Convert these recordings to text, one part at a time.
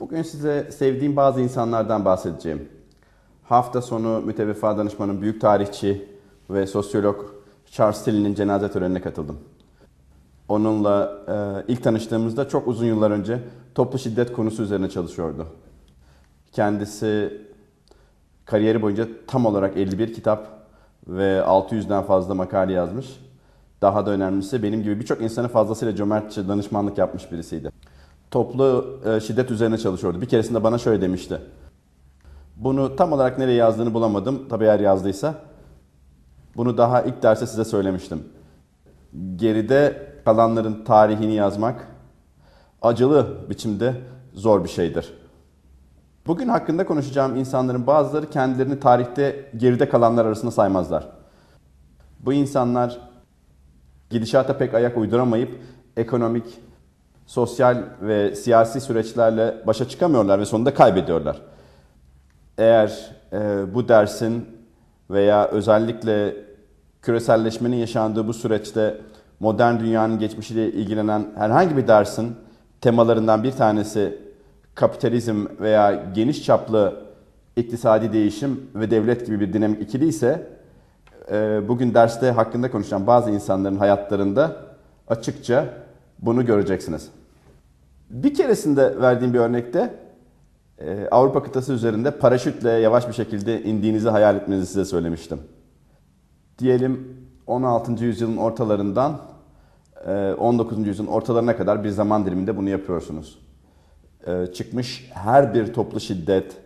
Bugün size sevdiğim bazı insanlardan bahsedeceğim. Hafta sonu müteveffa danışmanın büyük tarihçi ve sosyolog Charles Tilly'nin cenaze törenine katıldım. Onunla ilk tanıştığımızda çok uzun yıllar önce toplu şiddet konusu üzerine çalışıyordu. Kendisi kariyeri boyunca tam olarak 51 kitap ve 600'den fazla makale yazmış. Daha da önemlisi benim gibi birçok insanı fazlasıyla cömertçe danışmanlık yapmış birisiydi. Toplu şiddet üzerine çalışıyordu. Bir keresinde bana şöyle demişti. Bunu tam olarak nereye yazdığını bulamadım. Tabii eğer yazdıysa. Bunu daha ilk derste size söylemiştim. Geride kalanların tarihini yazmak acılı biçimde zor bir şeydir. Bugün hakkında konuşacağım insanların bazıları kendilerini tarihte geride kalanlar arasında saymazlar. Bu insanlar gidişata pek ayak uyduramayıp ekonomik, sosyal ve siyasi süreçlerle başa çıkamıyorlar ve sonunda kaybediyorlar. Eğer bu dersin veya özellikle küreselleşmenin yaşandığı bu süreçte modern dünyanın geçmişiyle ilgilenen herhangi bir dersin temalarından bir tanesi kapitalizm veya geniş çaplı iktisadi değişim ve devlet gibi bir dinamik ikili ise bugün derste hakkında konuşan bazı insanların hayatlarında açıkça bunu göreceksiniz. Bir keresinde verdiğim bir örnekte Avrupa kıtası üzerinde paraşütle yavaş bir şekilde indiğinizi hayal etmenizi size söylemiştim. Diyelim 16. yüzyılın ortalarından 19. yüzyılın ortalarına kadar bir zaman diliminde bunu yapıyorsunuz. Çıkmış her bir toplu şiddet,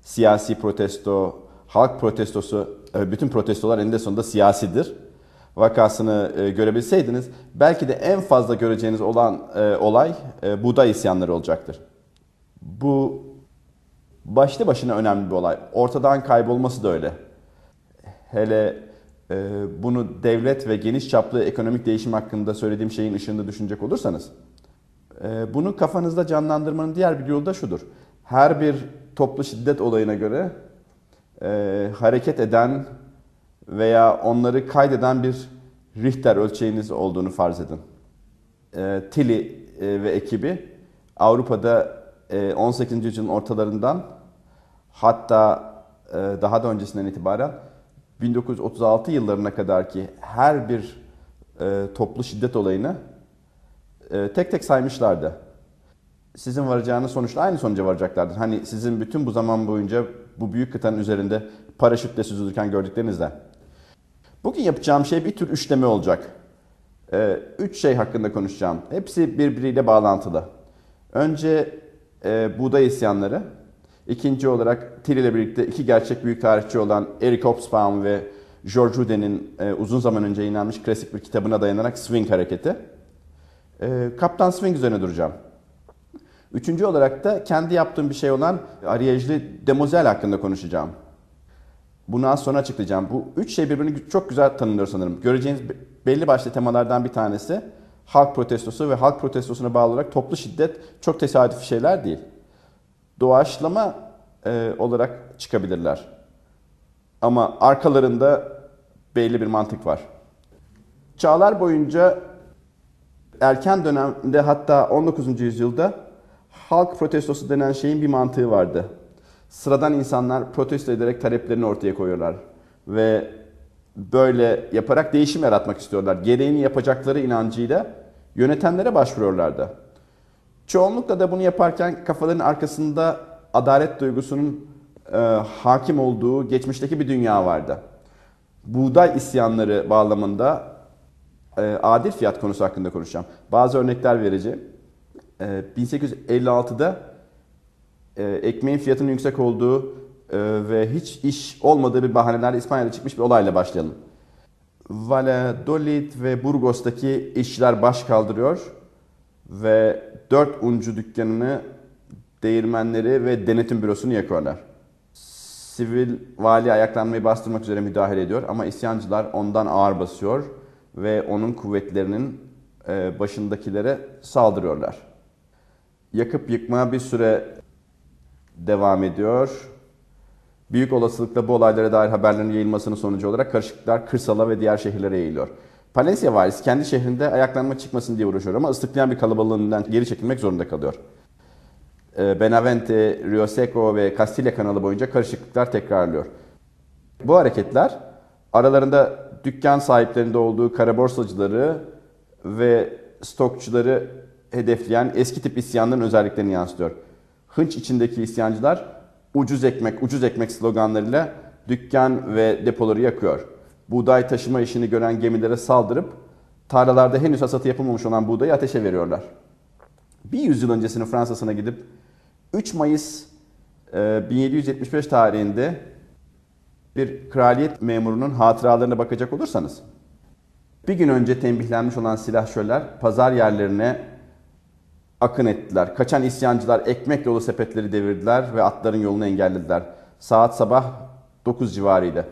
siyasi protesto, halk protestosu, bütün protestolar eninde sonunda siyasidir. Vakasını görebilseydiniz belki de en fazla göreceğiniz olan olay buğday isyanları olacaktır. Bu başlı başına önemli bir olay. Ortadan kaybolması da öyle. Hele bunu devlet ve geniş çaplı ekonomik değişim hakkında söylediğim şeyin ışığında düşünecek olursanız. Bunu kafanızda canlandırmanın diğer bir yolu da şudur. Her bir toplu şiddet olayına göre hareket eden veya onları kaydeden bir Richter ölçeğiniz olduğunu farz edin. Tilly ve ekibi Avrupa'da 18. yüzyılın ortalarından hatta daha da öncesinden itibaren 1936 yıllarına kadarki her bir toplu şiddet olayını tek tek saymışlardı. Sizin varacağınız sonuçta aynı sonuca varacaklardır. Hani sizin bütün bu zaman boyunca bu büyük kıtanın üzerinde paraşütle süzülürken gördüklerinizden. Bugün yapacağım şey bir tür üçleme olacak. Üç şey hakkında konuşacağım. Hepsi birbiriyle bağlantılı. Önce buğday isyanları. İkinci olarak Tilly ile birlikte iki gerçek büyük tarihçi olan Eric Hobsbawm ve George Houdin'in uzun zaman önce yayınlanmış klasik bir kitabına dayanarak Swing hareketi. Captain Swing üzerine duracağım. Üçüncü olarak da kendi yaptığım bir şey olan Ariège'li Demoiselle hakkında konuşacağım. Bunu az sonra açıklayacağım. Bu üç şey birbirini çok güzel tanımlıyor sanırım. Göreceğiniz belli başlı temalardan bir tanesi halk protestosu ve halk protestosuna bağlı olarak toplu şiddet çok tesadüfi şeyler değil. Doğaçlama olarak çıkabilirler. Ama arkalarında belli bir mantık var. Çağlar boyunca erken dönemde hatta 19. yüzyılda halk protestosu denen şeyin bir mantığı vardı. Sıradan insanlar protesto ederek taleplerini ortaya koyuyorlar ve böyle yaparak değişim yaratmak istiyorlar. Gereğini yapacakları inancıyla yönetenlere başvuruyorlardı. Çoğunlukla da bunu yaparken kafaların arkasında adalet duygusunun hakim olduğu geçmişteki bir dünya vardı. Buğday isyanları bağlamında adil fiyat konusu hakkında konuşacağım. Bazı örnekler vereceğim. 1856'da ekmeğin fiyatının yüksek olduğu ve hiç iş olmadığı bir bahanelerle İspanya'da çıkmış bir olayla başlayalım. Valladolid ve Burgos'taki işçiler baş kaldırıyor ve 4 uncu dükkanını, değirmenleri ve denetim bürosunu yakıyorlar. Sivil vali ayaklanmayı bastırmak üzere müdahale ediyor ama isyancılar ondan ağır basıyor ve onun kuvvetlerinin başındakilere saldırıyorlar. Yakıp yıkma bir süre devam ediyor. Büyük olasılıkla bu olaylara dair haberlerin yayılmasının sonucu olarak karışıklıklar kırsala ve diğer şehirlere yayılıyor. Palencia valisi kendi şehrinde ayaklanma çıkmasın diye uğraşıyor ama ıslıklayan bir kalabalığından geri çekilmek zorunda kalıyor. Benavente, Rio Seco ve Kastilya kanalı boyunca karışıklıklar tekrarlıyor. Bu hareketler aralarında dükkan sahiplerinde olduğu kara borsacıları ve stokçuları hedefleyen eski tip isyanların özelliklerini yansıtıyor. Hınç içindeki isyancılar ucuz ekmek, ucuz ekmek sloganlarıyla dükkan ve depoları yakıyor. Buğday taşıma işini gören gemilere saldırıp tarlalarda henüz hasatı yapılmamış olan buğdayı ateşe veriyorlar. Bir yüzyıl öncesinin Fransa'sına gidip 3 Mayıs 1775 tarihinde bir kraliyet memurunun hatıralarına bakacak olursanız, bir gün önce tembihlenmiş olan silahşörler pazar yerlerine akın ettiler. Kaçan isyancılar ekmek dolu sepetleri devirdiler ve atların yolunu engellediler. Saat sabah 9 civarıydı.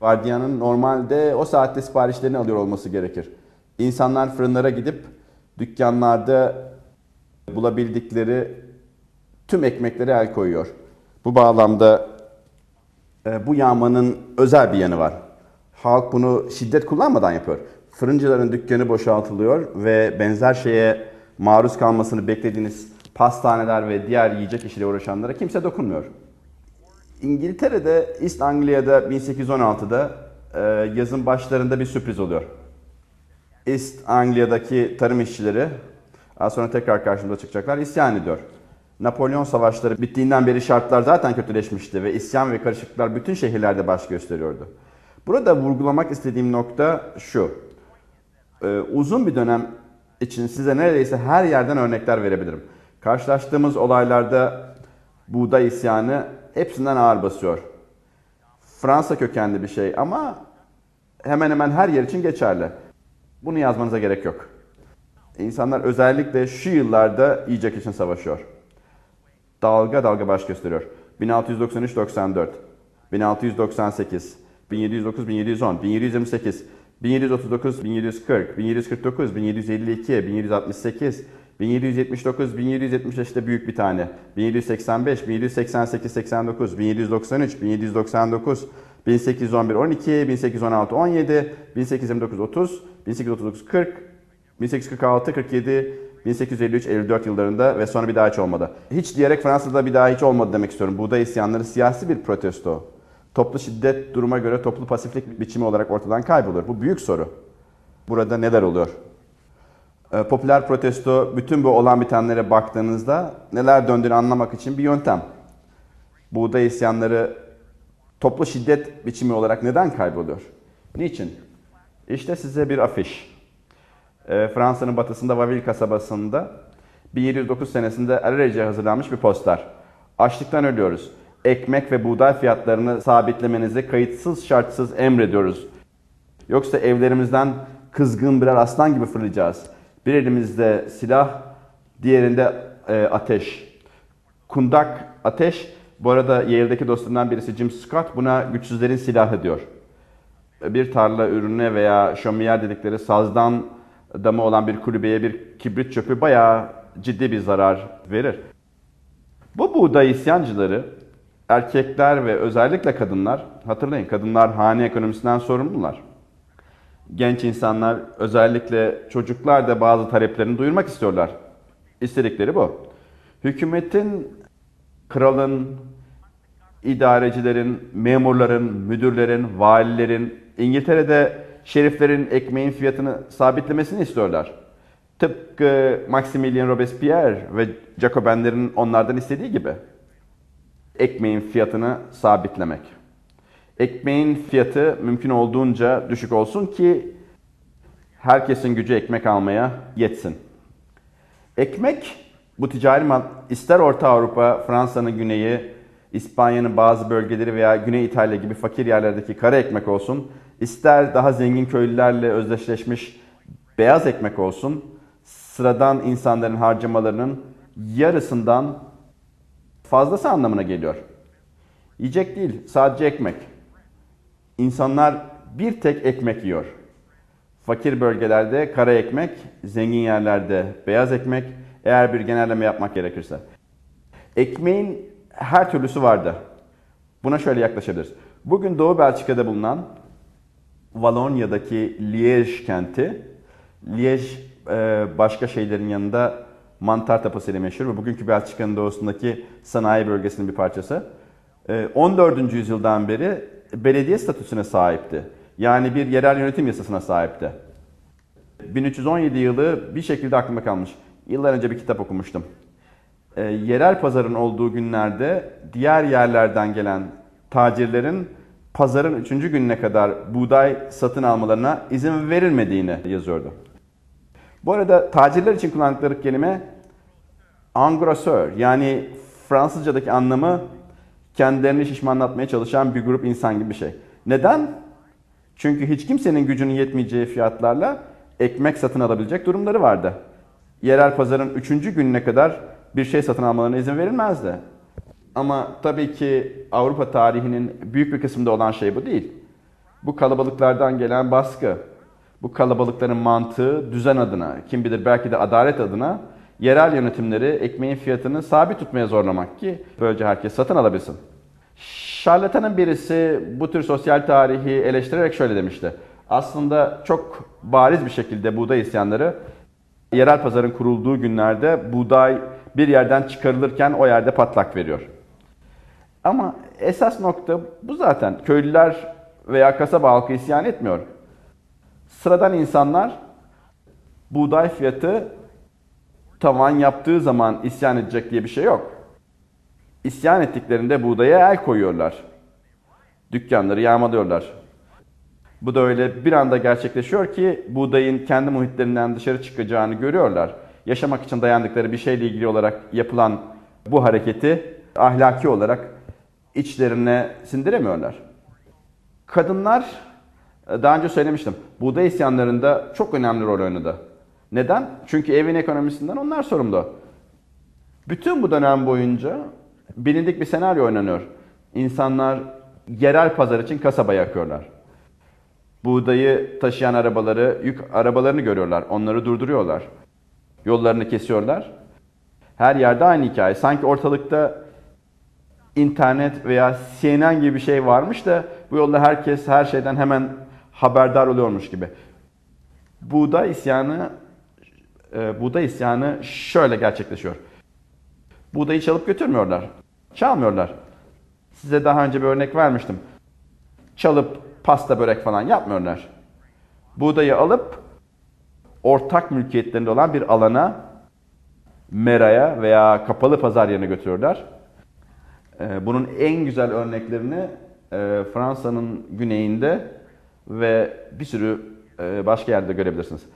Vardiyanın normalde o saatte siparişlerini alıyor olması gerekir. İnsanlar fırınlara gidip dükkanlarda bulabildikleri tüm ekmeklere el koyuyor. Bu bağlamda bu yağmanın özel bir yanı var. Halk bunu şiddet kullanmadan yapıyor. Fırıncıların dükkanı boşaltılıyor ve benzer şeye maruz kalmasını beklediğiniz pastaneler ve diğer yiyecek işiyle uğraşanlara kimse dokunmuyor. İngiltere'de, East Anglia'da 1816'da yazın başlarında bir sürpriz oluyor. East Anglia'daki tarım işçileri, az sonra tekrar karşımıza çıkacaklar, isyan ediyor. Napolyon savaşları bittiğinden beri şartlar zaten kötüleşmişti ve isyan ve karışıklıklar bütün şehirlerde baş gösteriyordu. Burada vurgulamak istediğim nokta şu. Uzun bir dönem için size neredeyse her yerden örnekler verebilirim. Karşılaştığımız olaylarda buğday isyanı hepsinden ağır basıyor. Fransa kökenli bir şey ama hemen hemen her yer için geçerli. Bunu yazmanıza gerek yok. İnsanlar özellikle şu yıllarda yiyecek için savaşıyor. Dalga dalga baş gösteriyor. 1693-94, 1698, 1709-1710, 1728, 1739, 1740, 1749, 1752, 1768, 1779, 1775'te büyük bir tane, 1785, 1788, 89, 1793, 1799, 1811, 12, 1816, 17, 1829, 30, 1839, 40, 1846, 47, 1853, 54 yıllarında ve sonra bir daha hiç olmadı. Hiç diyerek Fransa'da bir daha hiç olmadı demek istiyorum. Buğday isyanları siyasi bir protesto. Toplu şiddet duruma göre toplu pasiflik biçimi olarak ortadan kaybolur. Bu büyük soru. Burada neler oluyor? Popüler protesto, bütün bu olan bitenlere baktığınızda neler döndüğünü anlamak için bir yöntem. Buğday isyanları toplu şiddet biçimi olarak neden kayboluyor? Niçin? İşte size bir afiş. Fransa'nın batısında Vaville kasabasında 1709 senesinde Ariège'e hazırlanmış bir poster. Açlıktan ölüyoruz. Ekmek ve buğday fiyatlarını sabitlemenizi kayıtsız şartsız emrediyoruz. Yoksa evlerimizden kızgın birer aslan gibi fırlayacağız. Bir elimizde silah, diğerinde ateş. Kundak ateş. Bu arada Yale'deki dostumdan birisi Jim Scott buna güçsüzlerin silahı diyor. Bir tarla ürüne veya şömiyer dedikleri sazdan damı olan bir kulübeye bir kibrit çöpü bayağı ciddi bir zarar verir. Bu buğday isyancıları erkekler ve özellikle kadınlar, hatırlayın kadınlar hane ekonomisinden sorumlular. Genç insanlar, özellikle çocuklar da bazı taleplerini duyurmak istiyorlar. İstedikleri bu. Hükümetin, kralın, idarecilerin, memurların, müdürlerin, valilerin, İngiltere'de şeriflerin ekmeğin fiyatını sabitlemesini istiyorlar. Tıpkı Maximilien Robespierre ve Jacobinlerin onlardan istediği gibi. Ekmeğin fiyatını sabitlemek. Ekmeğin fiyatı mümkün olduğunca düşük olsun ki herkesin gücü ekmek almaya yetsin. Ekmek, bu ticari mal ister Orta Avrupa, Fransa'nın güneyi, İspanya'nın bazı bölgeleri veya Güney İtalya gibi fakir yerlerdeki kara ekmek olsun, ister daha zengin köylülerle özdeşleşmiş beyaz ekmek olsun, sıradan insanların harcamalarının yarısından fazlası anlamına geliyor. Yiyecek değil, sadece ekmek. İnsanlar bir tek ekmek yiyor. Fakir bölgelerde kara ekmek, zengin yerlerde beyaz ekmek, eğer bir genelleme yapmak gerekirse. Ekmeğin her türlüsü vardı. Buna şöyle yaklaşabiliriz. Bugün Doğu Belçika'da bulunan Valonya'daki Liège kenti, Liège başka şeylerin yanında mantar tapası ile meşhur ve bugünkü Belçika'nın doğusundaki sanayi bölgesinin bir parçası. 14. yüzyıldan beri belediye statüsüne sahipti. Yani bir yerel yönetim yasasına sahipti. 1317 yılı bir şekilde aklıma kalmış. Yıllar önce bir kitap okumuştum. Yerel pazarın olduğu günlerde diğer yerlerden gelen tacirlerin pazarın 3. gününe kadar buğday satın almalarına izin verilmediğini yazıyordu. Bu arada tacirler için kullandıkları kelime engrosseur, yani Fransızca'daki anlamı kendilerini şişmanlatmaya çalışan bir grup insan gibi bir şey. Neden? Çünkü hiç kimsenin gücünün yetmeyeceği fiyatlarla ekmek satın alabilecek durumları vardı. Yerel pazarın 3. gününe kadar bir şey satın almalarına izin verilmezdi. Ama tabii ki Avrupa tarihinin büyük bir kısmında olan şey bu değil. Bu kalabalıklardan gelen baskı, bu kalabalıkların mantığı düzen adına, kim bilir belki de adalet adına yerel yönetimleri ekmeğin fiyatını sabit tutmaya zorlamak ki böylece herkes satın alabilsin. Şarlatanın birisi bu tür sosyal tarihi eleştirerek şöyle demişti. Aslında çok bariz bir şekilde buğday isyanları yerel pazarın kurulduğu günlerde buğday bir yerden çıkarılırken o yerde patlak veriyor. Ama esas nokta bu zaten. Köylüler veya kasaba halkı isyan etmiyor. Sıradan insanlar buğday fiyatı tavan yaptığı zaman isyan edecek diye bir şey yok. İsyan ettiklerinde buğdaya el koyuyorlar. Dükkanları yağmalıyorlar. Bu da öyle bir anda gerçekleşiyor ki buğdayın kendi muhitlerinden dışarı çıkacağını görüyorlar. Yaşamak için dayandıkları bir şeyle ilgili olarak yapılan bu hareketi ahlaki olarak içlerine sindiremiyorlar. Kadınlar, daha önce söylemiştim, buğday isyanlarında çok önemli rol oynadı. Neden? Çünkü evin ekonomisinden onlar sorumlu. Bütün bu dönem boyunca bilindik bir senaryo oynanıyor. İnsanlar yerel pazar için kasaba yakıyorlar. Buğdayı taşıyan arabaları, yük arabalarını görüyorlar. Onları durduruyorlar. Yollarını kesiyorlar. Her yerde aynı hikaye. Sanki ortalıkta internet veya CNN gibi bir şey varmış da bu yolda herkes her şeyden hemen haberdar oluyormuş gibi. Buğday isyanı şöyle gerçekleşiyor. Buğdayı çalıp götürmüyorlar. Çalmıyorlar. Size daha önce bir örnek vermiştim. Çalıp pasta börek falan yapmıyorlar. Buğdayı alıp ortak mülkiyetlerinde olan bir alana, meraya veya kapalı pazar yerine götürüyorlar. Bunun en güzel örneklerini Fransa'nın güneyinde ve bir sürü başka yerde görebilirsiniz.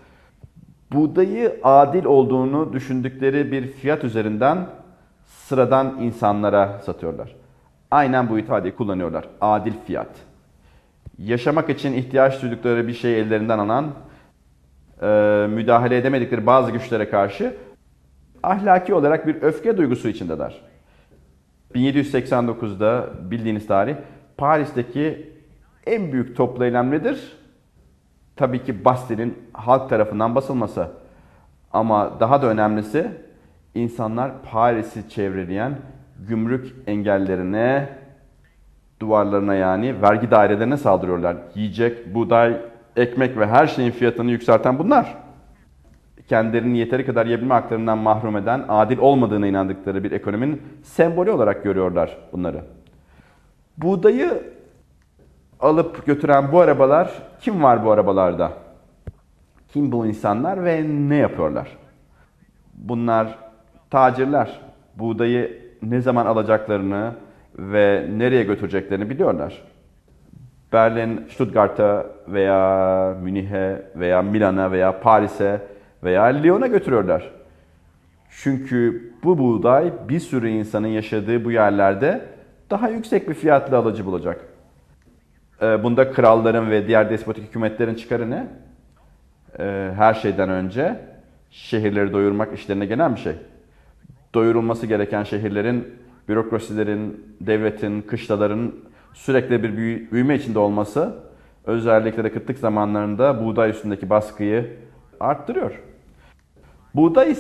Buğdayı adil olduğunu düşündükleri bir fiyat üzerinden sıradan insanlara satıyorlar. Aynen bu ifadeyi kullanıyorlar. Adil fiyat. Yaşamak için ihtiyaç duydukları bir şeyi ellerinden alan, müdahale edemedikleri bazı güçlere karşı ahlaki olarak bir öfke duygusu içindeler. 1789'da bildiğiniz tarih Paris'teki en büyük toplu eylem nedir? Tabii ki Bastil'in halk tarafından basılması. Ama daha da önemlisi insanlar Paris'i çevreleyen gümrük engellerine, duvarlarına yani vergi dairelerine saldırıyorlar. Yiyecek, buğday, ekmek ve her şeyin fiyatını yükselten bunlar. Kendilerini yeteri kadar yiyebilme haklarından mahrum eden, adil olmadığına inandıkları bir ekonominin sembolü olarak görüyorlar bunları. Buğdayı alıp götüren bu arabalar, kim var bu arabalarda? Kim bu insanlar ve ne yapıyorlar? Bunlar tacirler. Buğdayı ne zaman alacaklarını ve nereye götüreceklerini biliyorlar. Berlin, Stuttgart'a veya Münih'e veya Milan'a veya Paris'e veya Lyon'a götürüyorlar. Çünkü bu buğday bir sürü insanın yaşadığı bu yerlerde daha yüksek bir fiyatla alıcı bulacak. Bunda kralların ve diğer despotik hükümetlerin çıkarı ne? Her şeyden önce şehirleri doyurmak işlerine gelen bir şey. Doyurulması gereken şehirlerin, bürokrasilerin, devletin, kışlaların sürekli bir büyüme içinde olması özellikle de kıtlık zamanlarında buğday üstündeki baskıyı arttırıyor. Buğday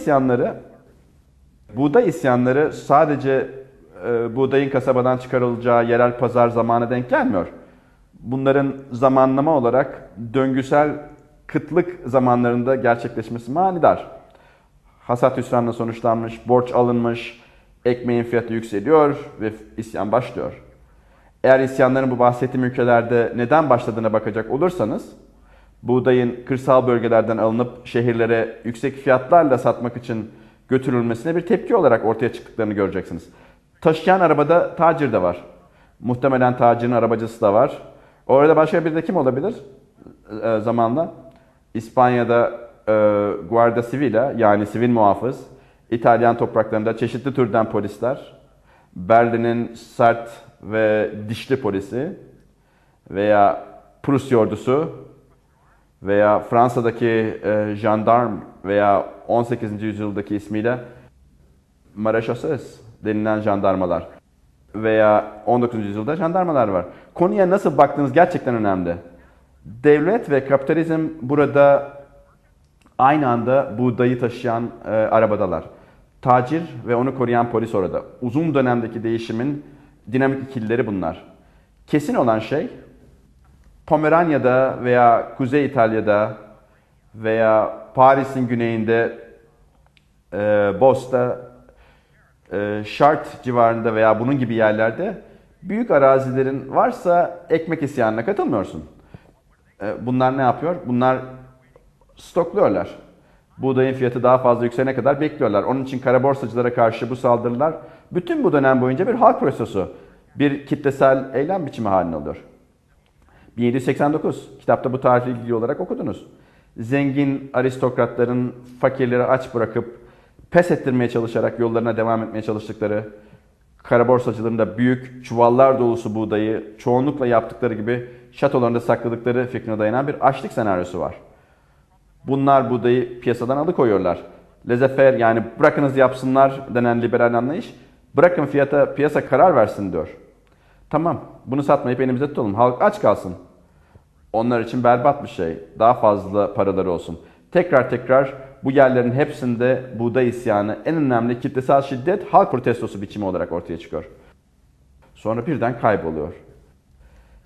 isyanları sadece buğdayın kasabadan çıkarılacağı yerel pazar zamanı denk gelmiyor. Bunların zamanlama olarak döngüsel kıtlık zamanlarında gerçekleşmesi manidar. hasat hüsranla sonuçlanmış, borç alınmış, ekmeğin fiyatı yükseliyor ve isyan başlıyor. Eğer isyanların bu bahsettiğim ülkelerde neden başladığına bakacak olursanız, buğdayın kırsal bölgelerden alınıp şehirlere yüksek fiyatlarla satmak için götürülmesine bir tepki olarak ortaya çıktıklarını göreceksiniz. Taşıyan arabada tacir de var. Muhtemelen tacirin arabacısı da var. Orada başka bir de kim olabilir? Zamanla İspanya'da Guardia Civil'e, yani sivil muhafız, İtalyan topraklarında çeşitli türden polisler, Berlin'in sert ve dişli polisi veya Prusya ordusu veya Fransa'daki jandarm veya 18. yüzyıldaki ismiyle Maréchaussée denilen jandarmalar veya 19. yüzyılda jandarmalar var. Konuya nasıl baktığınız gerçekten önemli. Devlet ve kapitalizm burada aynı anda buğdayı taşıyan arabadalar. Tacir ve onu koruyan polis orada. Uzun dönemdeki değişimin dinamik ikilileri bunlar. Kesin olan şey, Pomeranya'da veya Kuzey İtalya'da veya Paris'in güneyinde, Bos'ta, Şart civarında veya bunun gibi yerlerde büyük arazilerin varsa ekmek isyanına katılmıyorsun. Bunlar ne yapıyor? Bunlar stokluyorlar. Buğdayın fiyatı daha fazla yükselene kadar bekliyorlar. Onun için kara borsacılara karşı bu saldırılar bütün bu dönem boyunca bir halk protestosu, bir kitlesel eylem biçimi haline alıyor. 1789, kitapta bu tarihle ilgili olarak okudunuz. Zengin aristokratların fakirleri aç bırakıp pes ettirmeye çalışarak yollarına devam etmeye çalıştıkları, kara borsacıların da büyük çuvallar dolusu buğdayı çoğunlukla yaptıkları gibi şatolarında sakladıkları fikrine dayanan bir açlık senaryosu var. Bunlar buğdayı piyasadan alıkoyuyorlar. Lezefer, yani bırakınız yapsınlar denen liberal anlayış, bırakın fiyata piyasa karar versin diyor. Tamam, bunu satmayıp elimizde tutalım, halk aç kalsın. Onlar için berbat bir şey, daha fazla paraları olsun. Tekrar bu yerlerin hepsinde buğday isyanı en önemli kitlesel şiddet, halk protestosu biçimi olarak ortaya çıkıyor. Sonra birden kayboluyor.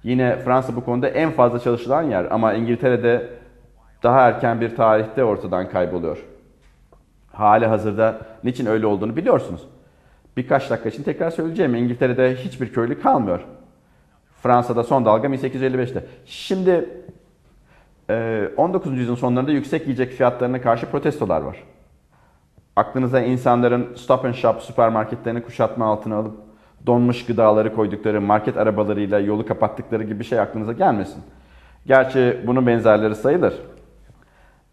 Yine Fransa bu konuda en fazla çalışılan yer ama İngiltere'de daha erken bir tarihte ortadan kayboluyor. Hali hazırda niçin öyle olduğunu biliyorsunuz. Birkaç dakika için tekrar söyleyeceğim. İngiltere'de hiçbir köylü kalmıyor. Fransa'da son dalga 1855'te. Şimdi 19. yüzyılın sonlarında yüksek yiyecek fiyatlarına karşı protestolar var. Aklınıza insanların Stop and Shop süpermarketlerini kuşatma altına alıp donmuş gıdaları koydukları, market arabalarıyla yolu kapattıkları gibi bir şey aklınıza gelmesin. Gerçi bunun benzerleri sayılır.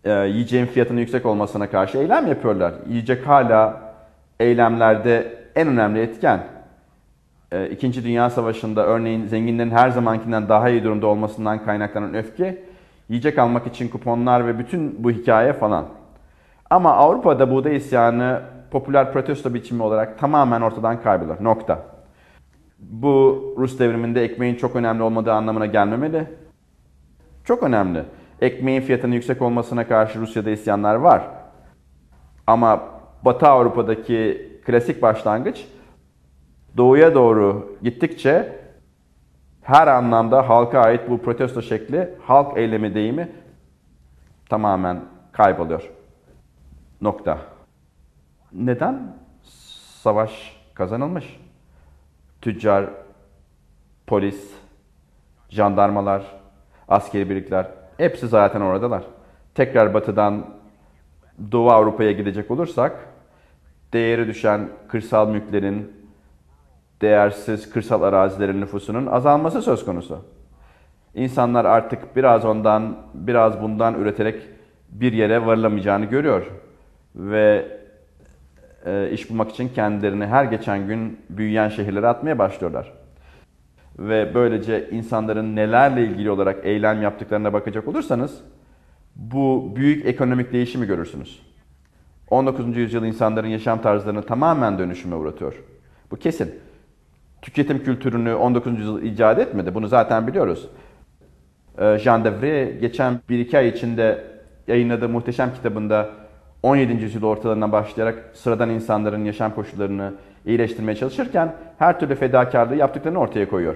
Yiyeceğin fiyatının yüksek olmasına karşı eylem yapıyorlar. Yiyecek hala eylemlerde en önemli etken. İkinci Dünya Savaşı'nda örneğin zenginlerin her zamankinden daha iyi durumda olmasından kaynaklanan öfke, yiyecek almak için kuponlar ve bütün bu hikaye falan. Ama Avrupa'da buğday isyanı popüler protesto biçimi olarak tamamen ortadan kaybolur. Nokta. Bu Rus devriminde ekmeğin çok önemli olmadığı anlamına gelmemeli. Çok önemli. Ekmeğin fiyatının yüksek olmasına karşı Rusya'da isyanlar var. Ama Batı Avrupa'daki klasik başlangıç doğuya doğru gittikçe her anlamda halka ait bu protesto şekli, halk eylemi deyimi tamamen kayboluyor. Nokta. Neden? Savaş kazanılmış. Tüccar, polis, jandarmalar, askeri birlikler hepsi zaten oradalar. Tekrar batıdan Doğu Avrupa'ya gidecek olursak, değeri düşen kırsal mülklerin, değersiz kırsal arazilerin nüfusunun azalması söz konusu. İnsanlar artık biraz ondan, biraz bundan üreterek bir yere varılamayacağını görüyor. Ve iş bulmak için kendilerini her geçen gün büyüyen şehirlere atmaya başlıyorlar. Ve böylece insanların nelerle ilgili olarak eylem yaptıklarına bakacak olursanız, bu büyük ekonomik değişimi görürsünüz. 19. yüzyıl insanların yaşam tarzlarını tamamen dönüşüme uğratıyor. Bu kesin. Tüketim kültürünü 19. yüzyıl icat etmedi. Bunu zaten biliyoruz. Jean De Vries geçen 1-2 ay içinde yayınladığı muhteşem kitabında 17. yüzyıl ortalarından başlayarak sıradan insanların yaşam koşullarını iyileştirmeye çalışırken her türlü fedakarlığı yaptıklarını ortaya koyuyor.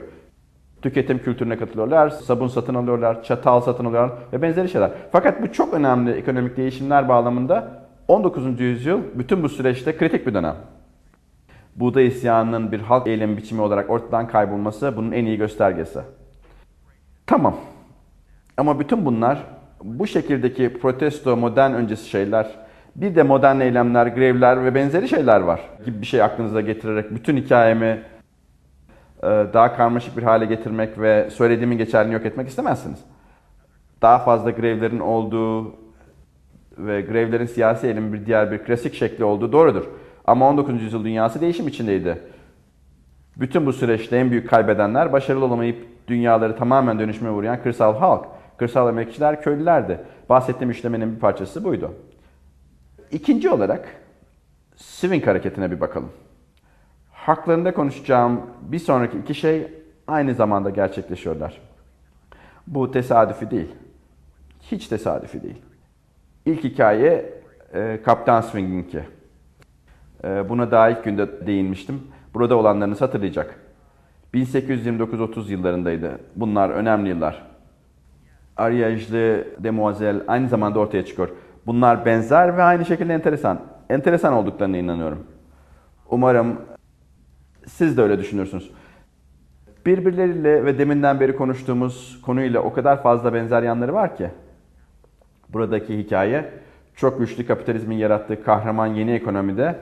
Tüketim kültürüne katılıyorlar, sabun satın alıyorlar, çatal satın alıyorlar ve benzeri şeyler. Fakat bu çok önemli ekonomik değişimler bağlamında 19. yüzyıl bütün bu süreçte kritik bir dönem. Buğday isyanının bir halk eylemi biçimi olarak ortadan kaybolması bunun en iyi göstergesi. Tamam. Ama bütün bunlar, bu şekildeki protesto, modern öncesi şeyler, bir de modern eylemler, grevler ve benzeri şeyler var gibi bir şey aklınıza getirerek bütün hikayemi daha karmaşık bir hale getirmek ve söylediğimin geçerliliğini yok etmek istemezsiniz. Daha fazla grevlerin olduğu ve grevlerin siyasi elimin bir diğer bir klasik şekli olduğu doğrudur. Ama 19. yüzyıl dünyası değişim içindeydi. Bütün bu süreçte en büyük kaybedenler başarılı olamayıp dünyaları tamamen dönüşüme uğrayan kırsal halk, kırsal emekçiler, köylülerdi. Bahsettiğim üçlemenin bir parçası buydu. İkinci olarak Swing hareketine bir bakalım. Haklarında konuşacağım bir sonraki iki şey aynı zamanda gerçekleşiyorlar. Bu tesadüfi değil. Hiç tesadüfi değil. İlk hikaye Captain Swing'inki. Buna daha ilk günde değinmiştim. Burada olanlarınız hatırlayacak. 1829-30 yıllarındaydı. Bunlar önemli yıllar. Ariège Demoiselle aynı zamanda ortaya çıkıyor. Bunlar benzer ve aynı şekilde enteresan. Enteresan olduklarına inanıyorum. Umarım siz de öyle düşünürsünüz. Birbirleriyle ve deminden beri konuştuğumuz konuyla o kadar fazla benzer yanları var ki. Buradaki hikaye çok güçlü kapitalizmin yarattığı kahraman yeni ekonomide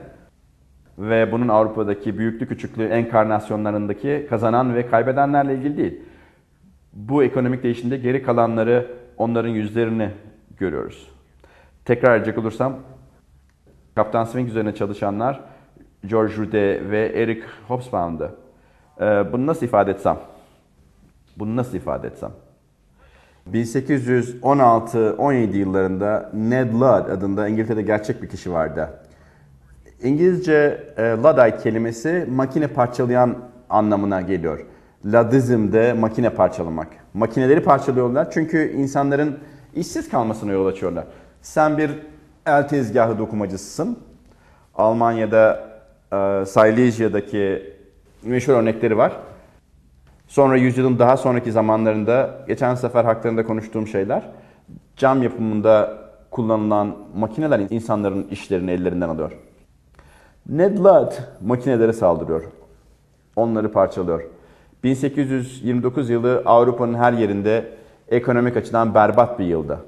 ve bunun Avrupa'daki büyüklü küçüklü enkarnasyonlarındaki kazanan ve kaybedenlerle ilgili değil. Bu ekonomik değişimde geri kalanları, onların yüzlerini görüyoruz. Tekrar edecek olursam, Captain Swing üzerine çalışanlar George Houdin ve Eric Hobsbawm'dı. Bunu nasıl ifade etsem? 1816-17 yıllarında Ned Ludd adında İngiltere'de gerçek bir kişi vardı. İngilizce Luddite kelimesi makine parçalayan anlamına geliyor. Luddizm de makine parçalamak. Makineleri parçalıyorlar çünkü insanların işsiz kalmasına yol açıyorlar. Sen bir el tezgahı dokumacısısın. Almanya'da Silesia'daki meşhur örnekleri var. Sonra yüzyılın daha sonraki zamanlarında, geçen sefer haklarında konuştuğum şeyler, cam yapımında kullanılan makineler insanların işlerini ellerinden alıyor. Ned Ludd makinelere saldırıyor. Onları parçalıyor. 1829 yılı Avrupa'nın her yerinde ekonomik açıdan berbat bir yılda.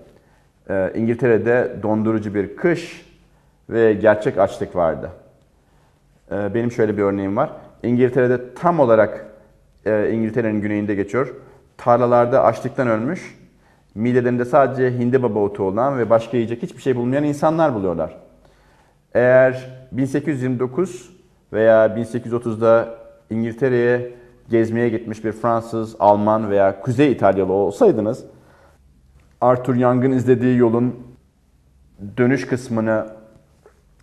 İngiltere'de dondurucu bir kış ve gerçek açlık vardı. Benim şöyle bir örneğim var. İngiltere'de tam olarak İngiltere'nin güneyinde geçiyor. Tarlalarda açlıktan ölmüş, midelerinde sadece hindibaba otu olan ve başka yiyecek hiçbir şey bulmayan insanlar buluyorlar. Eğer 1829 veya 1830'da İngiltere'ye gezmeye gitmiş bir Fransız, Alman veya Kuzey İtalyalı olsaydınız, Arthur Young'ın izlediği yolun dönüş kısmını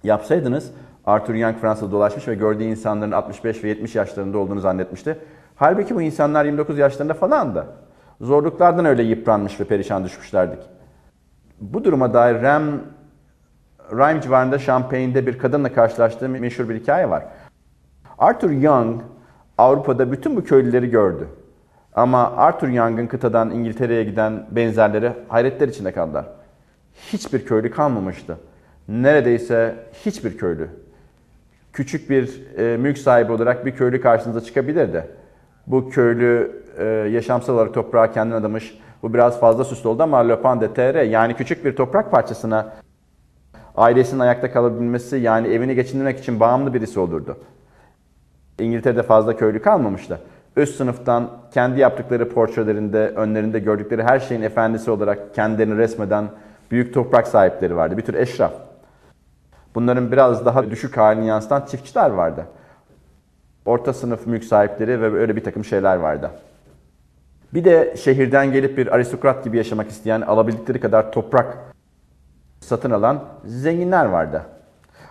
yapsaydınız, Arthur Young Fransa'da dolaşmış ve gördüğü insanların 65 ve 70 yaşlarında olduğunu zannetmişti. Halbuki bu insanlar 29 yaşlarında falandı. Zorluklardan öyle yıpranmış ve perişan düşmüşlerdik. Bu duruma dair Rhine civarında Champagne'de bir kadınla karşılaştığı meşhur bir hikaye var. Arthur Young Avrupa'da bütün bu köylüleri gördü. Ama Arthur Young'ın kıtadan İngiltere'ye giden benzerleri hayretler içinde kaldılar. Hiçbir köylü kalmamıştı. Neredeyse hiçbir köylü. Küçük bir mülk sahibi olarak bir köylü karşınıza çıkabilirdi. Bu köylü yaşamsal olarak toprağa kendini adamış. Bu biraz fazla süslü oldu ama Le Pan de Terre, yani küçük bir toprak parçasına ailesinin ayakta kalabilmesi, yani evini geçindirmek için bağımlı birisi olurdu. İngiltere'de fazla köylü kalmamıştı. Üst sınıftan kendi yaptıkları portrelerinde, önlerinde gördükleri her şeyin efendisi olarak kendilerini resmeden büyük toprak sahipleri vardı. Bir tür eşraf. Bunların biraz daha düşük halini yansıtan çiftçiler vardı. Orta sınıf mülk sahipleri ve öyle bir takım şeyler vardı. Bir de şehirden gelip bir aristokrat gibi yaşamak isteyen, alabildikleri kadar toprak satın alan zenginler vardı.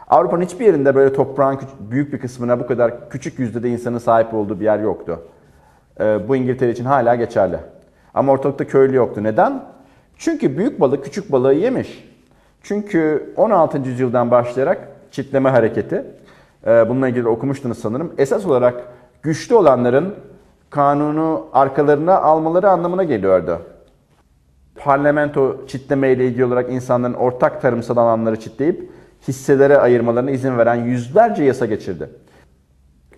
Avrupa'nın hiçbir yerinde böyle toprağın büyük bir kısmına bu kadar küçük yüzdede insanın sahip olduğu bir yer yoktu. Bu İngiltere için hala geçerli. Ama ortalıkta köylü yoktu. Neden? Çünkü büyük balık küçük balığı yemiş. Çünkü 16. yüzyıldan başlayarak çitleme hareketi, bununla ilgili okumuştunuz sanırım, esas olarak güçlü olanların kanunu arkalarına almaları anlamına geliyordu. Parlamento çitleme ile ilgili olarak insanların ortak tarımsal alanları çitleyip hisselere ayırmalarına izin veren yüzlerce yasa geçirdi.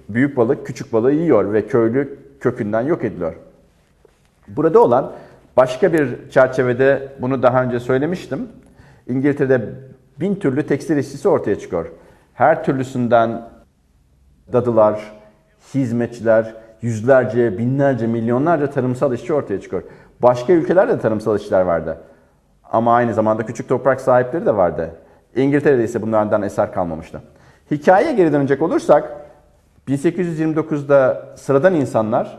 Büyük balık küçük balığı yiyor ve köylü kökünden yok ediliyor. Burada olan başka bir çerçevede bunu daha önce söylemiştim. İngiltere'de 1000 türlü tekstil işçisi ortaya çıkıyor. Her türlüsünden dadılar, hizmetçiler, yüzlerce, binlerce, milyonlarca tarımsal işçi ortaya çıkıyor. Başka ülkelerde tarımsal işçiler vardı. Ama aynı zamanda küçük toprak sahipleri de vardı. İngiltere'de ise bunlardan eser kalmamıştı. Hikayeye geri dönecek olursak, 1829'da sıradan insanlar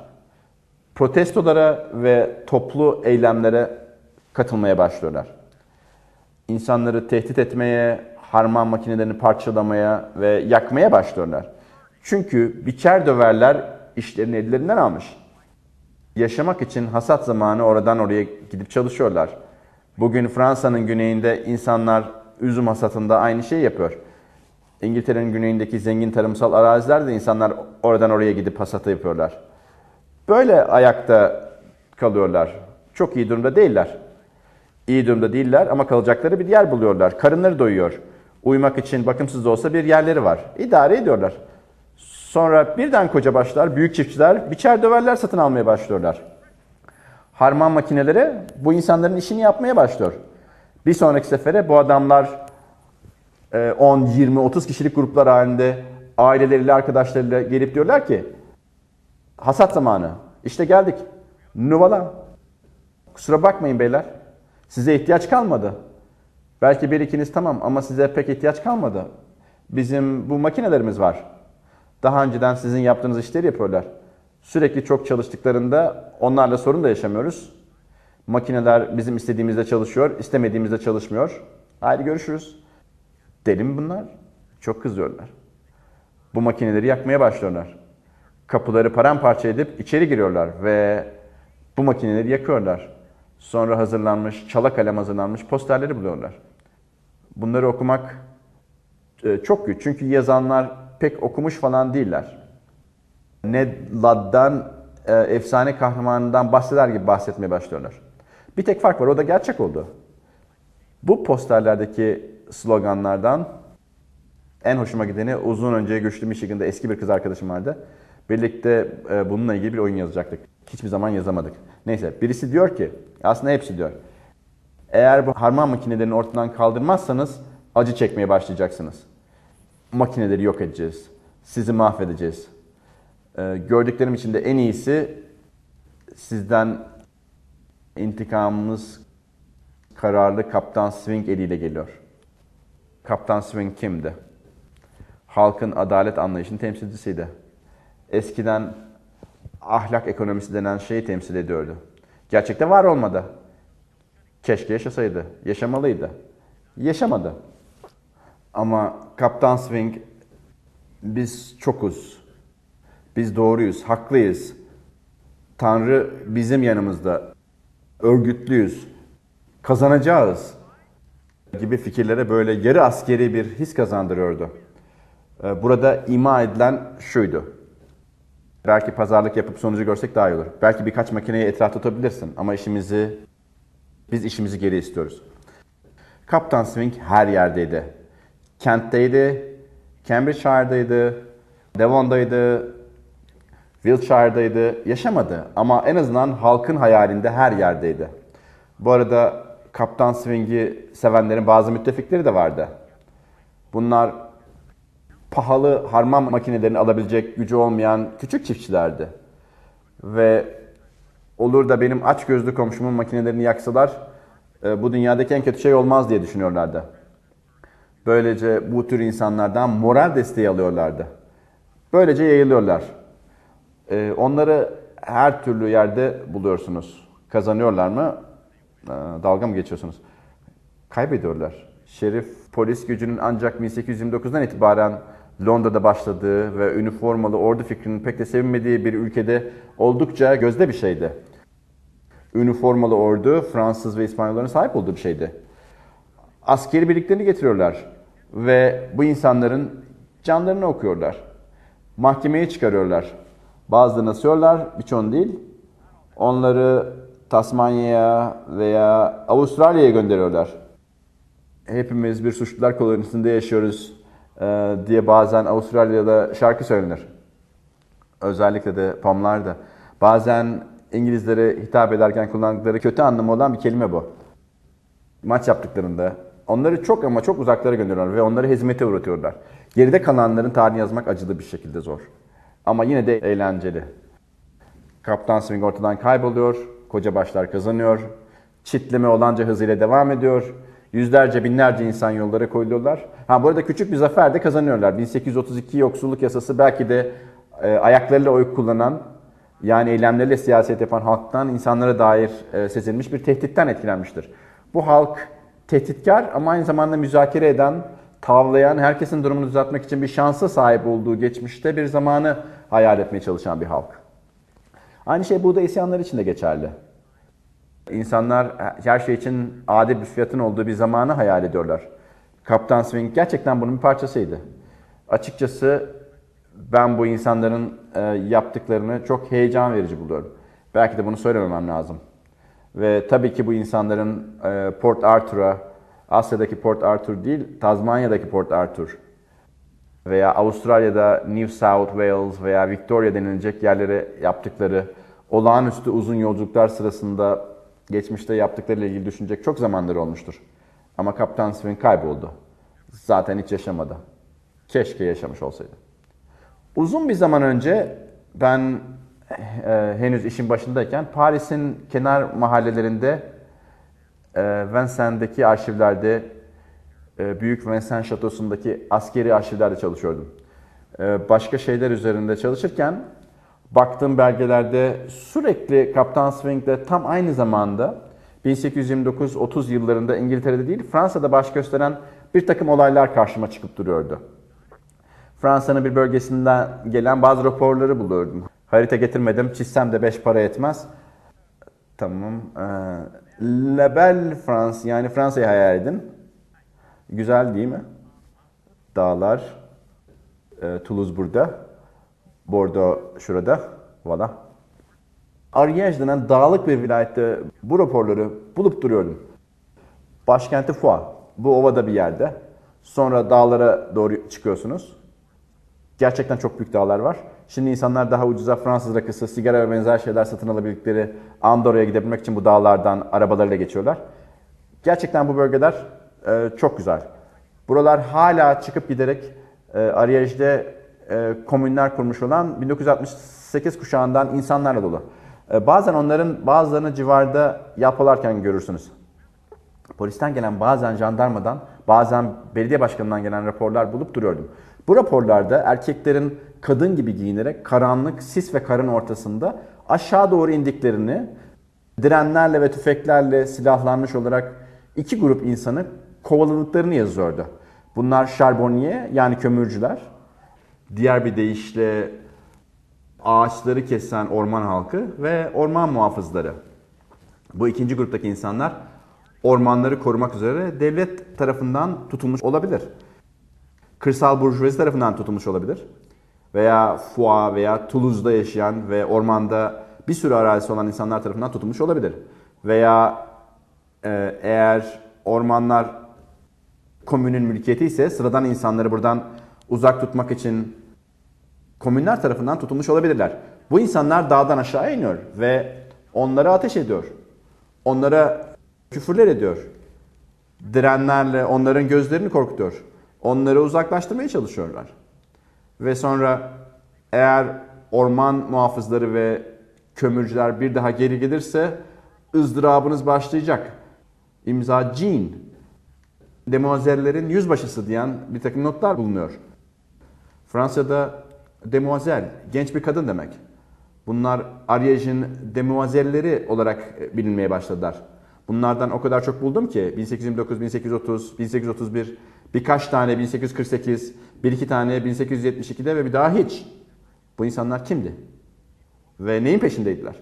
protestolara ve toplu eylemlere katılmaya başlıyorlar. İnsanları tehdit etmeye, harman makinelerini parçalamaya ve yakmaya başlıyorlar. Çünkü biçer döverler işlerini ellerinden almış. Yaşamak için hasat zamanı oradan oraya gidip çalışıyorlar. Bugün Fransa'nın güneyinde insanlar üzüm hasatında aynı şeyi yapıyor. İngiltere'nin güneyindeki zengin tarımsal arazilerde insanlar oradan oraya gidip hasatı yapıyorlar. Böyle ayakta kalıyorlar. Çok iyi durumda değiller. İyi durumda değiller ama kalacakları bir yer buluyorlar. Karınları doyuyor. Uyumak için bakımsız da olsa bir yerleri var. İdare ediyorlar. Sonra birden koca başlar, büyük çiftçiler, biçer döverler satın almaya başlıyorlar. Harman makineleri bu insanların işini yapmaya başlıyor. Bir sonraki sefere bu adamlar 10, 20, 30 kişilik gruplar halinde aileleriyle, arkadaşlarıyla gelip diyorlar ki hasat zamanı, işte geldik, nuvala, kusura bakmayın beyler, size ihtiyaç kalmadı. Belki bir ikiniz tamam ama size pek ihtiyaç kalmadı. Bizim bu makinelerimiz var. Daha önceden sizin yaptığınız işleri yapıyorlar. Sürekli çok çalıştıklarında onlarla sorun da yaşamıyoruz. Makineler bizim istediğimizde çalışıyor, istemediğimizde çalışmıyor. Haydi görüşürüz. Deli mi bunlar? Çok kızıyorlar. Bu makineleri yakmaya başlıyorlar. Kapıları paramparça edip içeri giriyorlar ve bu makineleri yakıyorlar. Sonra hazırlanmış, çala kalem hazırlanmış posterleri buluyorlar. Bunları okumak çok güç. Çünkü yazanlar pek okumuş falan değiller. Ned Ludd'dan, efsane kahramanından bahseder gibi bahsetmeye başlıyorlar. Bir tek fark var, o da gerçek oldu. Bu posterlerdeki sloganlardan en hoşuma gideni, uzun önce güçlü Michigan'da eski bir kız arkadaşım vardı. Birlikte bununla ilgili bir oyun yazacaktık. Hiçbir zaman yazamadık. Neyse, birisi diyor ki, aslında hepsi diyor, eğer bu harman makinelerini ortadan kaldırmazsanız acı çekmeye başlayacaksınız. Makineleri yok edeceğiz. Sizi mahvedeceğiz. Gördüklerim içinde en iyisi sizden intikamımız kararlı Captain Swing eliyle geliyor. Captain Swing kimdi? Halkın adalet anlayışının temsilcisiydi. Eskiden ahlak ekonomisi denen şeyi temsil ediyordu. Gerçekte var olmadı. Keşke yaşasaydı, yaşamalıydı. Yaşamadı. Ama Captain Swing, biz çokuz, biz doğruyuz, haklıyız, Tanrı bizim yanımızda, örgütlüyüz, kazanacağız gibi fikirlere böyle yarı askeri bir his kazandırıyordu. Burada ima edilen şuydu. Belki pazarlık yapıp sonucu görsek daha iyi olur. Belki birkaç makineyi etrafta tutabilirsin ama biz işimizi geri istiyoruz. Captain Swing her yerdeydi. Kent'teydi, Cambridgeshire'daydı, Devon'daydı, Wiltshire'daydı. Yaşamadı ama en azından halkın hayalinde her yerdeydi. Bu arada Captain Swing'i sevenlerin bazı müttefikleri de vardı. Bunlar pahalı harman makinelerini alabilecek gücü olmayan küçük çiftçilerdi. Ve olur da benim açgözlü komşumun makinelerini yaksalar bu dünyadaki en kötü şey olmaz diye düşünüyorlardı. Böylece bu tür insanlardan moral desteği alıyorlardı. Böylece yayılıyorlar. Onları her türlü yerde buluyorsunuz. Kazanıyorlar mı? Dalga mı geçiyorsunuz? Kaybediyorlar. Şerif polis gücünün ancak 1829'dan itibaren Londra'da başladığı ve üniformalı ordu fikrinin pek de sevinmediği bir ülkede oldukça gözde bir şeydi. Üniformalı ordu Fransız ve İspanyolların sahip olduğu bir şeydi. Askeri birliklerini getiriyorlar ve bu insanların canlarını okuyorlar. Mahkemeye çıkarıyorlar. Bazılarını asıyorlar, birçoğunu değil. Onları Tasmanya'ya veya Avustralya'ya gönderiyorlar. hepimiz bir suçlular kolonisinde yaşıyoruz diye bazen Avustralya'da şarkı söylenir. Özellikle de Pom'larda. Bazen İngilizlere hitap ederken kullandıkları kötü anlamı olan bir kelime bu. Maç yaptıklarında onları çok ama çok uzaklara gönderiyorlar ve onları hezimete uğratıyorlar. Geride kalanların tarihini yazmak acılı bir şekilde zor. Ama yine de eğlenceli. Kaptan Swing ortadan kayboluyor, koca başlar kazanıyor, çitleme olanca hızıyla devam ediyor. Yüzlerce, binlerce insan yollara koyuluyorlar. Ha, bu arada küçük bir zafer de kazanıyorlar. 1832 yoksulluk yasası belki de ayaklarıyla oy kullanan, yani eylemleriyle siyaset yapan halktan insanlara dair sezilmiş bir tehditten etkilenmiştir. Bu halk tehditkar ama aynı zamanda müzakere eden, tavlayan, herkesin durumunu düzeltmek için bir şansa sahip olduğu geçmişte bir zamanı hayal etmeye çalışan bir halk. Aynı şey burada isyanlar için de geçerli. İnsanlar her şey için adil bir fiyatın olduğu bir zamanı hayal ediyorlar. Kaptan Swing gerçekten bunun bir parçasıydı. Açıkçası ben bu insanların yaptıklarını çok heyecan verici buluyorum. Belki de bunu söylememem lazım. Ve tabii ki bu insanların Port Arthur'a, Asya'daki Port Arthur değil, Tasmanya'daki Port Arthur veya Avustralya'da New South Wales veya Victoria denilecek yerlere yaptıkları olağanüstü uzun yolculuklar sırasında geçmişte yaptıklarıyla ilgili düşünecek çok zamanları olmuştur. Ama Kaptan Swing kayboldu. Zaten hiç yaşamadı. Keşke yaşamış olsaydı. Uzun bir zaman önce ben henüz işin başındayken Paris'in kenar mahallelerinde Vincennes'deki arşivlerde, Büyük Vincennes Şatosu'ndaki askeri arşivlerde çalışıyordum. Başka şeyler üzerinde çalışırken baktığım belgelerde sürekli Kaptan Swing'de tam aynı zamanda 1829-30 yıllarında İngiltere'de değil Fransa'da baş gösteren bir takım olaylar karşıma çıkıp duruyordu. Fransa'nın bir bölgesinden gelen bazı raporları buluyordum. Harita getirmedim, çizsem de 5 para etmez. Tamam. La Belle France, yani Fransa'yı hayal edin. Güzel değil mi? Dağlar, Toulouse burada, Bordeaux şurada, voilà. Ariège denen dağlık bir vilayette bu raporları bulup duruyordum. Başkenti Foix, bu ovada bir yerde. Sonra dağlara doğru çıkıyorsunuz. Gerçekten çok büyük dağlar var. Şimdi insanlar daha ucuza Fransız rakısı, sigara ve benzer şeyler satın alabildikleri Andorra'ya gidebilmek için bu dağlardan arabalarıyla geçiyorlar. Gerçekten bu bölgeler çok güzel. Buralar hala çıkıp giderek Ariège'de komünler kurmuş olan 1968 kuşağından insanlarla dolu. Bazen onların bazılarını civarda yalpalarken görürsünüz. Polisten gelen, bazen jandarmadan, bazen belediye başkanından gelen raporlar bulup duruyordum. Bu raporlarda erkeklerin kadın gibi giyinerek karanlık, sis ve karın ortasında aşağı doğru indiklerini, direnlerle ve tüfeklerle silahlanmış olarak iki grup insanı kovaladıklarını yazıyordu. Bunlar şarbonniye, yani kömürcüler, diğer bir deyişle ağaçları kesen orman halkı ve orman muhafızları. Bu ikinci gruptaki insanlar ormanları korumak üzere devlet tarafından tutulmuş olabilir. Kırsal burjuvazi tarafından tutulmuş olabilir. Veya Foix veya Toulouse'da yaşayan ve ormanda bir sürü arazisi olan insanlar tarafından tutulmuş olabilir. Veya eğer ormanlar komünün mülkiyeti ise sıradan insanları buradan uzak tutmak için komünler tarafından tutulmuş olabilirler. Bu insanlar dağdan aşağı iniyor ve onlara ateş ediyor. Onlara küfürler ediyor. Direnlerle onların gözlerini korkutuyor. Onları uzaklaştırmaya çalışıyorlar. Ve sonra eğer orman muhafızları ve kömürcüler bir daha geri gelirse ızdırabınız başlayacak. İmza Jean, Demoiselle'lerin yüzbaşısı diyen bir takım notlar bulunuyor. Fransa'da Demoiselle, genç bir kadın demek. Bunlar Ariège'in Demoiselle'leri olarak bilinmeye başladılar. Bunlardan o kadar çok buldum ki 1829, 1830, 1831, birkaç tane 1848, bir iki tane 1872'de ve bir daha hiç. Bu insanlar kimdi? Ve neyin peşindeydiler?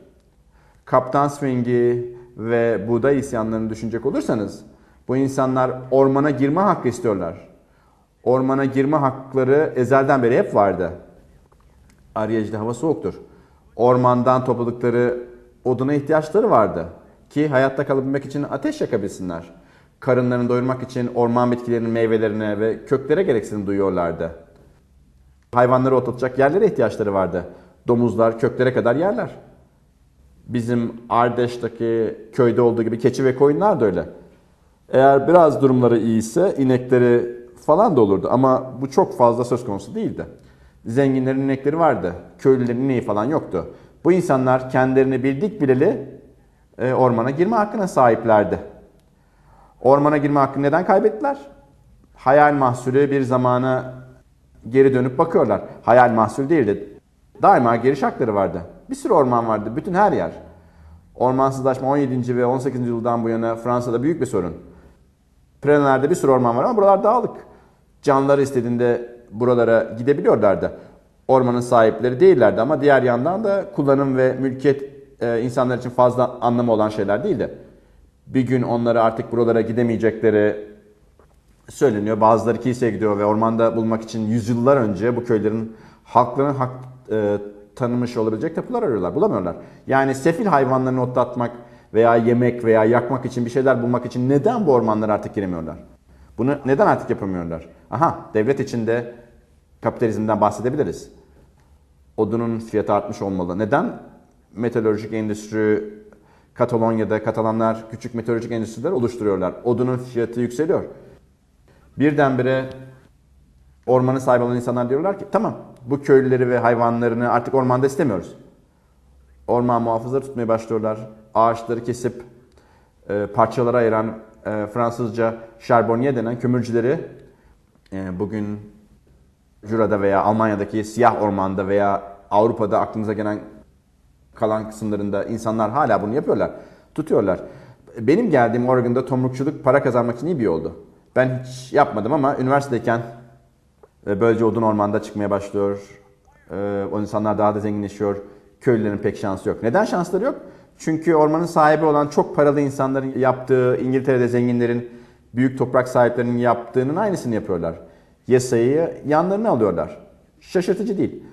Kaptan Swing'i ve buğday isyanlarını düşünecek olursanız, bu insanlar ormana girme hakkı istiyorlar. Ormana girme hakları ezelden beri hep vardı. Ariège'de hava soğuktur. Ormandan topladıkları oduna ihtiyaçları vardı ki hayatta kalabilmek için ateş yakabilsinler. karınlarını doyurmak için orman bitkilerinin meyvelerine ve köklere gereksinim duyuyorlardı. Hayvanları otlatacak yerlere ihtiyaçları vardı. Domuzlar köklere kadar yerler. Bizim Ardeş'teki köyde olduğu gibi keçi ve koyunlar da öyle. Eğer biraz durumları iyiyse inekleri falan da olurdu ama bu çok fazla söz konusu değildi. Zenginlerin inekleri vardı, köylülerin ineği falan yoktu. Bu insanlar kendilerini bildik bileli ormana girme hakkına sahiplerdi. Ormana girme hakkını neden kaybettiler? Hayal mahsulü bir zamana geri dönüp bakıyorlar. Hayal mahsulü değildi. Daima giriş hakları vardı. Bir sürü orman vardı, bütün her yer. Ormansızlaşma 17. ve 18. yüzyıldan bu yana Fransa'da büyük bir sorun. Pirenelerde bir sürü orman var ama buralar dağlık. Canları istediğinde buralara gidebiliyorlardı. Ormanın sahipleri değillerdi ama diğer yandan da kullanım ve mülkiyet insanlar için fazla anlamı olan şeyler değildi. Bir gün onları artık buralara gidemeyecekleri söyleniyor. Bazıları kiliseye gidiyor ve ormanda bulmak için yüzyıllar önce bu köylerin halklarının tanımış olabilecek tapular arıyorlar. Bulamıyorlar. Yani sefil hayvanlarını otlatmak veya yemek veya yakmak için bir şeyler bulmak için neden bu ormanlara artık giremiyorlar? Bunu neden artık yapamıyorlar? Aha, devlet içinde kapitalizmden bahsedebiliriz. Odunun fiyatı artmış olmalı. Neden? Metalurjik endüstri Katalonya'da Katalanlar küçük metalurjik endüstriler oluşturuyorlar. Odunun fiyatı yükseliyor. Birdenbire ormanı sahibi olan insanlar diyorlar ki tamam bu köylüleri ve hayvanlarını artık ormanda istemiyoruz. Orman muhafızları tutmaya başlıyorlar. Ağaçları kesip parçalara ayıran Fransızca şarbonnier denen kömürcüleri bugün Jura'da veya Almanya'daki siyah ormanda veya Avrupa'da aklınıza gelen kalan kısımlarında insanlar hala bunu yapıyorlar. Tutuyorlar. Benim geldiğim Oregon'da tomrukçuluk para kazanmak için iyi bir yoldu. Ben hiç yapmadım ama üniversitedeyken böylece odun ormanda çıkmaya başlıyor. O insanlar daha da zenginleşiyor. Köylülerin pek şansı yok. Neden şansları yok? Çünkü ormanın sahibi olan çok paralı insanların yaptığı, İngiltere'de zenginlerin, büyük toprak sahiplerinin yaptığının aynısını yapıyorlar. Yasayı yanlarına alıyorlar. Şaşırtıcı değil.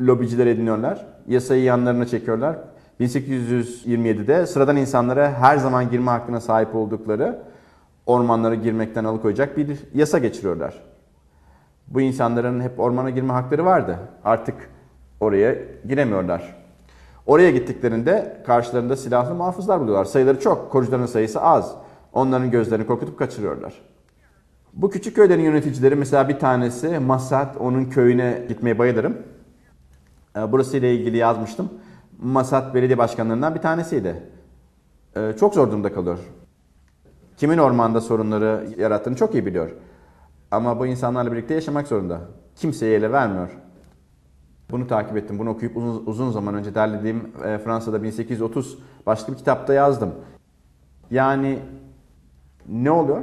Lobiciler ediniyorlar. Yasayı yanlarına çekiyorlar. 1827'de sıradan insanlara her zaman girme hakkına sahip oldukları ormanlara girmekten alıkoyacak bir yasa geçiriyorlar. Bu insanların hep ormana girme hakları vardı. Artık oraya giremiyorlar. Oraya gittiklerinde karşılarında silahlı muhafızlar buluyorlar. Sayıları çok, korucuların sayısı az. Onların gözlerini korkutup kaçırıyorlar. Bu küçük köylerin yöneticileri mesela bir tanesi Massat, onun köyüne gitmeye bayılırım. Burası ile ilgili yazmıştım. Massat belediye başkanlarından bir tanesiydi. Çok zor durumda kalıyor. Kimin ormanda sorunları yarattığını çok iyi biliyor. Ama bu insanlarla birlikte yaşamak zorunda. Kimseye ele vermiyor. Bunu takip ettim. Bunu okuyup uzun zaman önce derlediğim Fransa'da 1830 başka bir kitapta yazdım. Yani ne oluyor?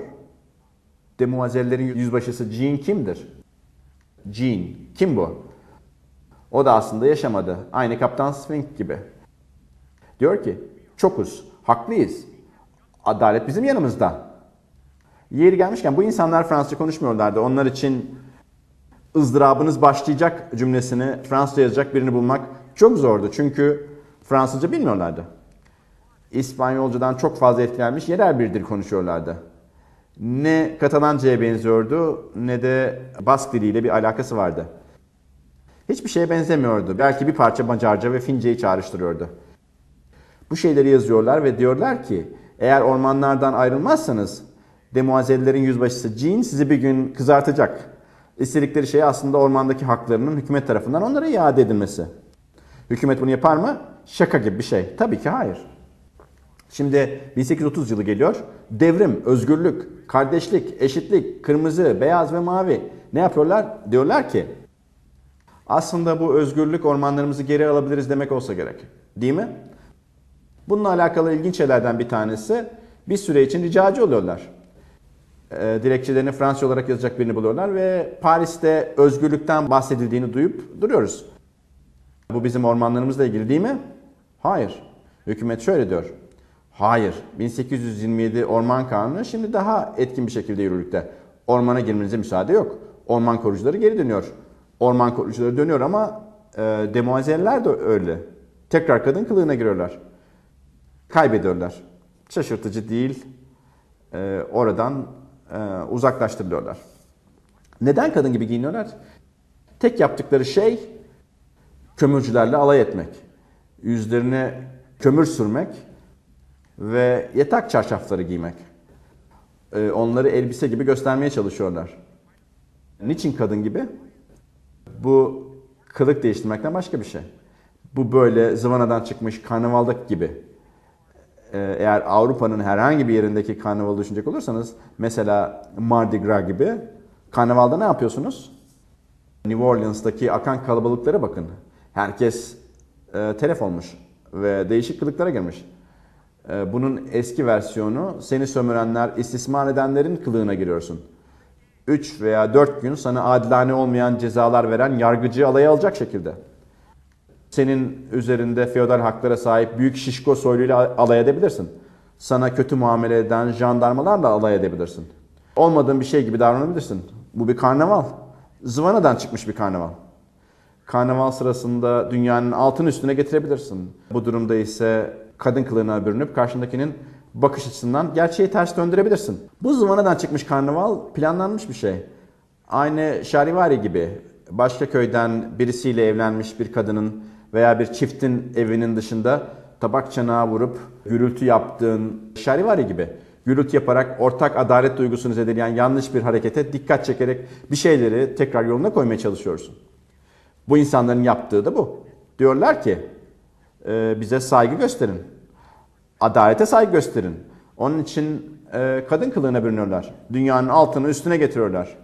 Demoisellerin yüzbaşısı Jean kimdir? Jean. Kim bu? O da aslında yaşamadı. Aynı Captain Swing gibi. Diyor ki çokuz, haklıyız. Adalet bizim yanımızda. Yeri gelmişken bu insanlar Fransızca konuşmuyorlardı. Onlar için ızdırabınız başlayacak cümlesini Fransızca yazacak birini bulmak çok zordu. Çünkü Fransızca bilmiyorlardı. İspanyolcadan çok fazla etkilenmiş yerel bir dil konuşuyorlardı. Ne Katalanca'ya benziyordu ne de Bask diliyle bir alakası vardı. Hiçbir şeye benzemiyordu. Belki bir parça Macarca ve Fince'yi çağrıştırıyordu. Bu şeyleri yazıyorlar ve diyorlar ki eğer ormanlardan ayrılmazsanız demoisellelerin yüzbaşısı Jean sizi bir gün kızartacak. İstedikleri şey aslında ormandaki haklarının hükümet tarafından onlara iade edilmesi. Hükümet bunu yapar mı? Şaka gibi bir şey. Tabii ki hayır. Şimdi 1830 yılı geliyor. Devrim, özgürlük, kardeşlik, eşitlik, kırmızı, beyaz ve mavi. Ne yapıyorlar? Diyorlar ki aslında bu özgürlük ormanlarımızı geri alabiliriz demek olsa gerek. Değil mi? Bununla alakalı ilginç şeylerden bir tanesi bir süre için ricacı oluyorlar. Dilekçelerini Fransızca olarak yazacak birini buluyorlar ve Paris'te özgürlükten bahsedildiğini duyup duruyoruz. Bu bizim ormanlarımızla ilgili değil mi? Hayır. Hükümet şöyle diyor. Hayır. 1827 Orman Kanunu şimdi daha etkin bir şekilde yürürlükte. Ormana girmenize müsaade yok. Orman korucuları geri dönüyor. Orman korucuları dönüyor ama demoiseller de öyle. Tekrar kadın kılığına giriyorlar. Kaybediyorlar. Şaşırtıcı değil. oradan uzaklaştırılıyorlar. Neden kadın gibi giyiniyorlar? Tek yaptıkları şey kömürcülerle alay etmek. Yüzlerine kömür sürmek ve yatak çarşafları giymek. Onları elbise gibi göstermeye çalışıyorlar. Niçin kadın gibi? Bu kılık değiştirmekten başka bir şey. Bu böyle zıvanadan çıkmış karnavaldaki gibi. Eğer Avrupa'nın herhangi bir yerindeki karnavalı düşünecek olursanız, mesela Mardi Gras gibi, karnavalda ne yapıyorsunuz? New Orleans'daki akan kalabalıklara bakın. Herkes telef olmuş ve değişik kılıklara girmiş. Bunun eski versiyonu, seni sömürenler, istismar edenlerin kılığına giriyorsun. 3 veya 4 gün sana adilane olmayan cezalar veren yargıcıyı alaya alacak şekilde. Senin üzerinde feodal haklara sahip büyük şişko soyluyla alay edebilirsin. Sana kötü muamele eden jandarmalarla alay edebilirsin. Olmadığın bir şey gibi davranabilirsin. Bu bir karnaval. Zıvanadan çıkmış bir karnaval. Karnaval sırasında dünyanın altın üstüne getirebilirsin. Bu durumda ise kadın kılığına bürünüp karşındakinin bakış açısından gerçeği ters döndürebilirsin. Bu zıvanadan çıkmış karnaval planlanmış bir şey. Aynı Charivari gibi, başka köyden birisiyle evlenmiş bir kadının veya bir çiftin evinin dışında tabak çanağı vurup gürültü yaptığın Charivari gibi. Gürültü yaparak ortak adalet duygusunu zedeleyen yanlış bir harekete dikkat çekerek bir şeyleri tekrar yoluna koymaya çalışıyorsun. Bu insanların yaptığı da bu. Diyorlar ki bize saygı gösterin. Adalete saygı gösterin. Onun için kadın kılığına bürünüyorlar. Dünyanın altını üstüne getiriyorlar.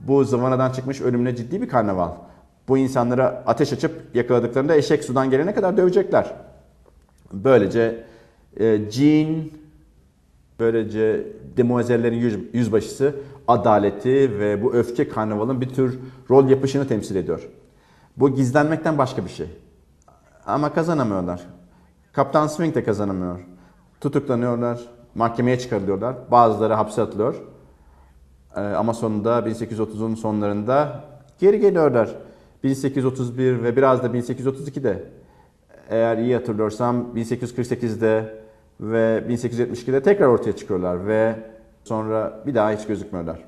Bu zıvanadan çıkmış ölümüne ciddi bir karnaval. Bu insanlara ateş açıp yakaladıklarında eşek sudan gelene kadar dövecekler. Böylece Böylece demoisellerin yüzbaşısı adaleti ve bu öfke karnavalın bir tür rol yapışını temsil ediyor. Bu gizlenmekten başka bir şey. Ama kazanamıyorlar. Kaptan Swing de kazanamıyor. Tutuklanıyorlar, mahkemeye çıkarılıyorlar. Bazıları hapse atılıyor. Ama sonunda 1830'un sonlarında geri geliyorlar. 1831 ve biraz da 1832'de. Eğer iyi hatırlıyorsam 1848'de ve 1872'de tekrar ortaya çıkıyorlar ve sonra bir daha hiç gözükmüyorlar.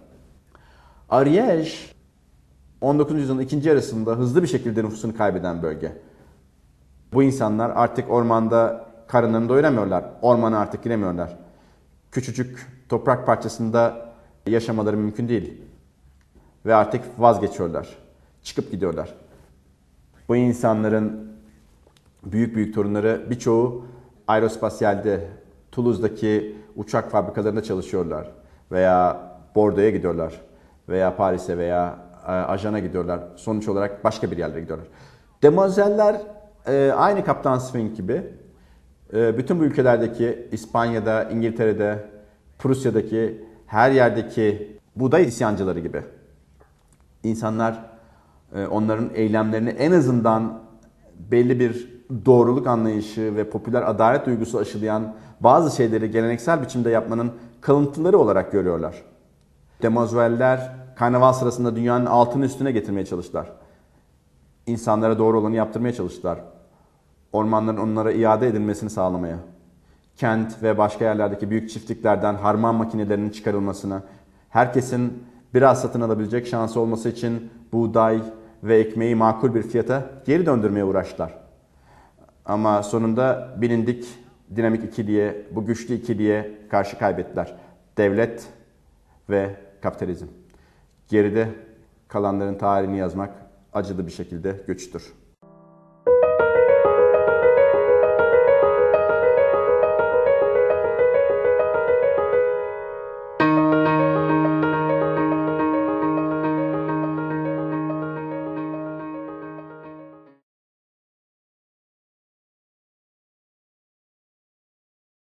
Ariège, 19. yüzyılın ikinci yarısında hızlı bir şekilde nüfusunu kaybeden bölge. Bu insanlar artık ormanda karınlarını doyuramıyorlar, ormana artık giremiyorlar. Küçücük toprak parçasında yaşamaları mümkün değil ve artık vazgeçiyorlar, çıkıp gidiyorlar. Bu insanların büyük büyük torunları birçoğu aerospasyalde, Toulouse'daki uçak fabrikalarında çalışıyorlar veya Bordeaux'a gidiyorlar veya Paris'e veya Ajan'a gidiyorlar. Sonuç olarak başka bir yerlere gidiyorlar. Demoiselle'ler aynı Kaptan Swing gibi bütün bu ülkelerdeki, İspanya'da, İngiltere'de, Prusya'daki her yerdeki buğday isyancıları gibi. İnsanlar onların eylemlerini en azından belli bir doğruluk anlayışı ve popüler adalet duygusu aşılayan bazı şeyleri geleneksel biçimde yapmanın kalıntıları olarak görüyorlar. Demoiselle'ler karnaval sırasında dünyanın altını üstüne getirmeye çalıştılar. İnsanlara doğru olanı yaptırmaya çalıştılar. Ormanların onlara iade edilmesini sağlamaya, kent ve başka yerlerdeki büyük çiftliklerden harman makinelerinin çıkarılmasına, herkesin biraz satın alabilecek şansı olması için buğday ve ekmeği makul bir fiyata geri döndürmeye uğraştılar. Ama sonunda bilindik dinamik ikiliye, bu güçlü ikiliye karşı kaybettiler. Devlet ve kapitalizm. Geride kalanların tarihini yazmak acılı bir şekilde güçtür.